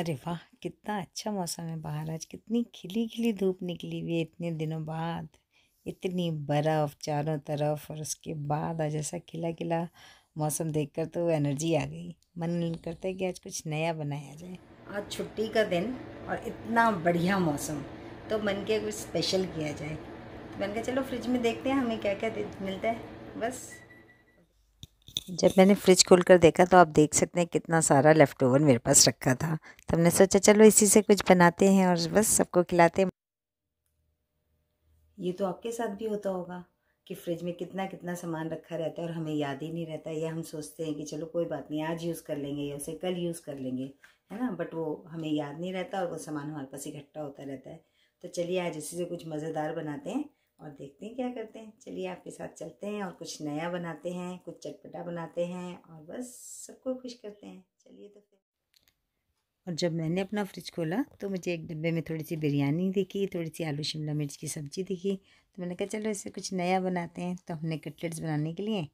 अरे वाह, कितना अच्छा मौसम है बाहर। आज कितनी खिली खिली धूप निकली हुई है इतने दिनों बाद, इतनी बर्फ़ चारों तरफ, और उसके बाद आज ऐसा खिला खिला मौसम देखकर तो एनर्जी आ गई। मन करता है कि आज कुछ नया बनाया जाए। आज छुट्टी का दिन और इतना बढ़िया मौसम, तो मन किया कुछ स्पेशल किया जाए। तो मैंने कहा चलो फ्रिज में देखते हैं हमें क्या क्या मिलता है। बस जब मैंने फ्रिज खोल कर देखा तो आप देख सकते हैं कितना सारा लेफ़्ट ओवर मेरे पास रखा था। तो हमने सोचा चलो इसी से कुछ बनाते हैं और बस सबको खिलाते हैं। ये तो आपके साथ भी होता होगा कि फ्रिज में कितना कितना सामान रखा रहता है और हमें याद ही नहीं रहता, या हम सोचते हैं कि चलो कोई बात नहीं आज यूज़ कर लेंगे या उसे कल यूज़ कर लेंगे, है ना, बट वो हमें याद नहीं रहता और वो सामान हमारे पास इकट्ठा होता रहता है। तो चलिए आज इसी से कुछ मज़ेदार बनाते हैं और देखते हैं क्या करते हैं। चलिए आपके साथ चलते हैं और कुछ नया बनाते हैं, कुछ चटपटा बनाते हैं और बस सबको खुश करते हैं। चलिए तो फिर। और जब मैंने अपना फ्रिज खोला तो मुझे एक डब्बे में थोड़ी सी बिरयानी दिखी, थोड़ी सी आलू शिमला मिर्च की सब्ज़ी दिखी। तो मैंने कहा चलो इससे कुछ नया बनाते हैं। तो हमने कटलेट्स बनाने के लिए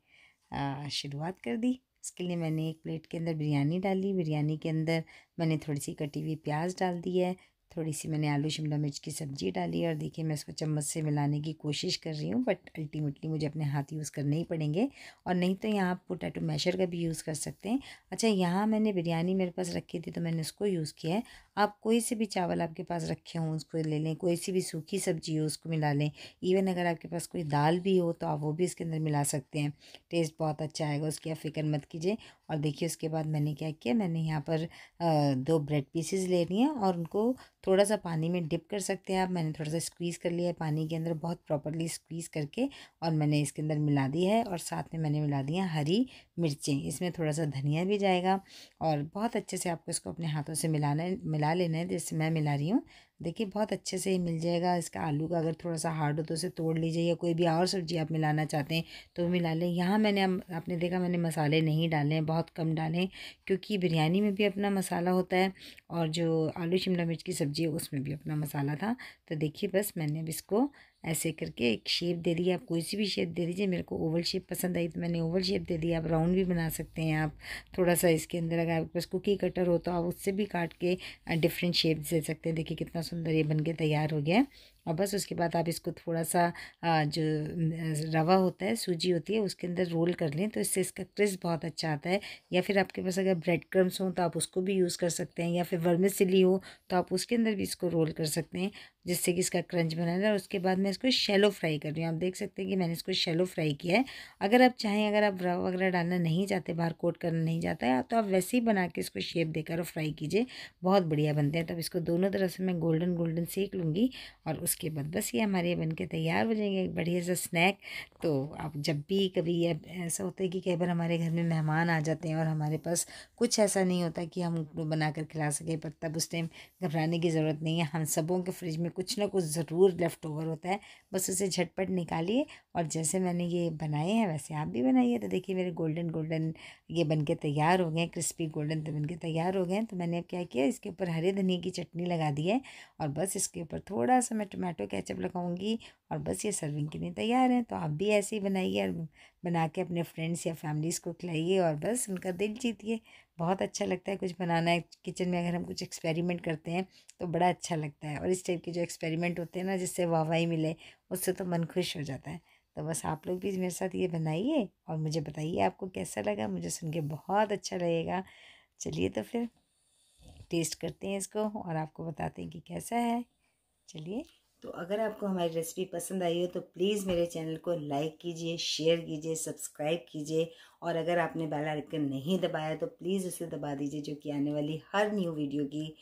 शुरुआत कर दी। इसके लिए मैंने एक प्लेट के अंदर बिरयानी डाली। बिरयानी के अंदर मैंने थोड़ी सी कटी हुई प्याज डाल दी है, थोड़ी सी मैंने आलू शिमला मिर्च की सब्ज़ी डाली और देखिए मैं इसको चम्मच से मिलाने की कोशिश कर रही हूँ, बट अल्टीमेटली मुझे अपने हाथ यूज़ करने ही पड़ेंगे, और नहीं तो यहाँ आप पोटैटो मैशर का भी यूज़ कर सकते हैं। अच्छा, यहाँ मैंने बिरयानी मेरे पास रखी थी तो मैंने उसको यूज़ किया है। आप कोई से भी चावल आपके पास रखे हों उसको ले लें, कोई सी भी सूखी सब्जी हो उसको मिला लें। इवन अगर आपके पास कोई दाल भी हो तो आप वो भी इसके अंदर मिला सकते हैं, टेस्ट बहुत अच्छा आएगा, उसकी आप फ़िक्र मत कीजिए। और देखिए उसके बाद मैंने क्या किया, मैंने यहाँ पर 2 ब्रेड पीसेस ले लिए हैं और उनको थोड़ा सा पानी में डिप कर सकते हैं आप। मैंने थोड़ा सा स्क्वीज़ कर लिया है पानी के अंदर, बहुत प्रॉपर्ली स्क्वीज़ करके, और मैंने इसके अंदर मिला दी है। और साथ में मैंने मिला दी है हरी मिर्चें, इसमें थोड़ा सा धनिया भी जाएगा। और बहुत अच्छे से आपको इसको अपने हाथों से मिला लेना है जैसे मैं मिला रही हूँ। देखिए बहुत अच्छे से मिल जाएगा। इसका आलू का अगर थोड़ा सा हार्ड हो तो उसे तोड़ लीजिए, या कोई भी और सब्ज़ी आप मिलाना चाहते हैं तो मिला लें। यहाँ मैंने आपने देखा मैंने मसाले नहीं डाले हैं, बहुत कम डाले हैं, क्योंकि बिरयानी में भी अपना मसाला होता है और जो आलू शिमला मिर्च की सब्ज़ी है उसमें भी अपना मसाला था। तो देखिए बस मैंने अब इसको ऐसे करके एक शेप दे दी है। आप कोई सी भी शेप दे दीजिए, मेरे को ओवल शेप पसंद आई तो मैंने ओवल शेप दे दी। आप राउंड भी बना सकते हैं, आप थोड़ा सा इसके अंदर अगर आपके पास कुकी कटर हो तो आप उससे भी काट के डिफरेंट शेप दे सकते हैं। देखिए कितना सुंदर ये बनके तैयार हो गया है। और बस उसके बाद आप इसको थोड़ा सा जो रवा होता है, सूजी होती है, उसके अंदर रोल कर लें तो इससे इसका क्रिस्प बहुत अच्छा आता है। या फिर आपके पास अगर ब्रेड क्रम्स हों तो आप उसको भी यूज़ कर सकते हैं, या फिर वर्मिसेली हो तो आप उसके अंदर भी इसको रोल कर सकते हैं जिससे कि इसका क्रंच बना रहे। और उसके बाद मैं इसको शैलो फ्राई कर रही हूँ। आप देख सकते हैं कि मैंने इसको शैलो फ्राई किया है। अगर आप चाहें, अगर आप रवा वगैरह डालना नहीं चाहते, बाहर कोट करना नहीं चाहता है, तो आप वैसे ही बना के इसको शेप देकर और फ्राई कीजिए, बहुत बढ़िया बनते हैं। तब इसको दोनों तरफ से मैं गोल्डन गोल्डन सेक लूँगी और उसके बाद बस ये हमारे बन के तैयार हो जाएंगे, एक बढ़िया सा स्नैक। तो आप जब भी कभी ऐसा होता है कि कई बार हमारे घर में मेहमान आ जाते हैं और हमारे पास कुछ ऐसा नहीं होता कि हम उनको बना कर खिला सकें, पर तब उस टाइम घबराने की ज़रूरत नहीं है। हम सबों के फ्रिज में कुछ ना कुछ ज़रूर लेफ़्ट ओवर होता है, बस उसे झटपट निकालिए। और जैसे मैंने ये बनाए हैं वैसे आप भी बनाइए। तो देखिए मेरे गोल्डन गोल्डन ये बन के तैयार हो गए, क्रिस्पी गोल्डन तो बन के तैयार हो गए हैं। तो मैंने अब क्या किया, इसके ऊपर हरे धनिए की चटनी लगा दी है और बस इसके ऊपर थोड़ा सा मैं टमाटो केचप लगाऊंगी और बस ये सर्विंग के लिए तैयार है। तो आप भी ऐसे ही बनाइए और बना के अपने फ्रेंड्स या फैमिलीज़ को खिलाइए और बस उनका दिल जीतिए। बहुत अच्छा लगता है कुछ बनाना है किचन में, अगर हम कुछ एक्सपेरिमेंट करते हैं तो बड़ा अच्छा लगता है। और इस टाइप के जो एक्सपेरिमेंट होते हैं ना जिससे वाहवाही मिले, उससे तो मन खुश हो जाता है। तो बस आप लोग भी मेरे साथ ये बनाइए और मुझे बताइए आपको कैसा लगा, मुझे सुन के बहुत अच्छा लगेगा। चलिए तो फिर टेस्ट करते हैं इसको और आपको बताते हैं कि कैसा है। चलिए, तो अगर आपको हमारी रेसिपी पसंद आई हो तो प्लीज़ मेरे चैनल को लाइक कीजिए, शेयर कीजिए, सब्सक्राइब कीजिए। और अगर आपने बेल आइकन नहीं दबाया तो प्लीज़ उसे दबा दीजिए, जो कि आने वाली हर न्यू वीडियो की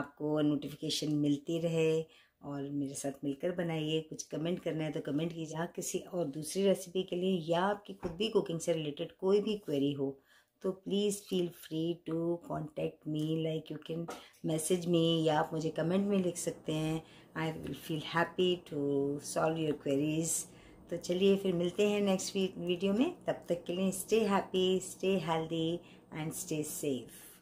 आपको नोटिफिकेशन मिलती रहे। और मेरे साथ मिलकर बनाइए। कुछ कमेंट करना है तो कमेंट कीजिए। या किसी और दूसरी रेसिपी के लिए, या आपकी खुद भी कुकिंग से रिलेटेड कोई भी क्वेरी हो तो please feel free to contact me, like you can message me, या आप मुझे कमेंट में लिख सकते हैं। I will feel happy to solve your queries. तो चलिए फिर मिलते हैं नेक्स्ट वीडियो में। तब तक के लिए stay happy, stay healthy and stay safe.